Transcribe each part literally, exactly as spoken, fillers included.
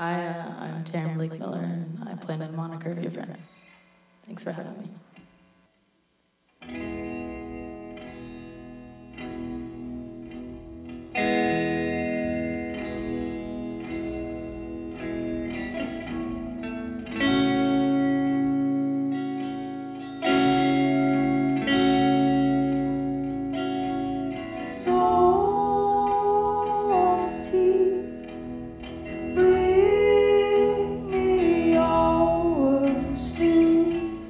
I, uh, I'm Taryn Blake-Miller, and I play the moniker of your friend. Thanks for having me. Bring me your worst news.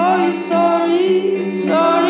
Are you sorry? Sorry.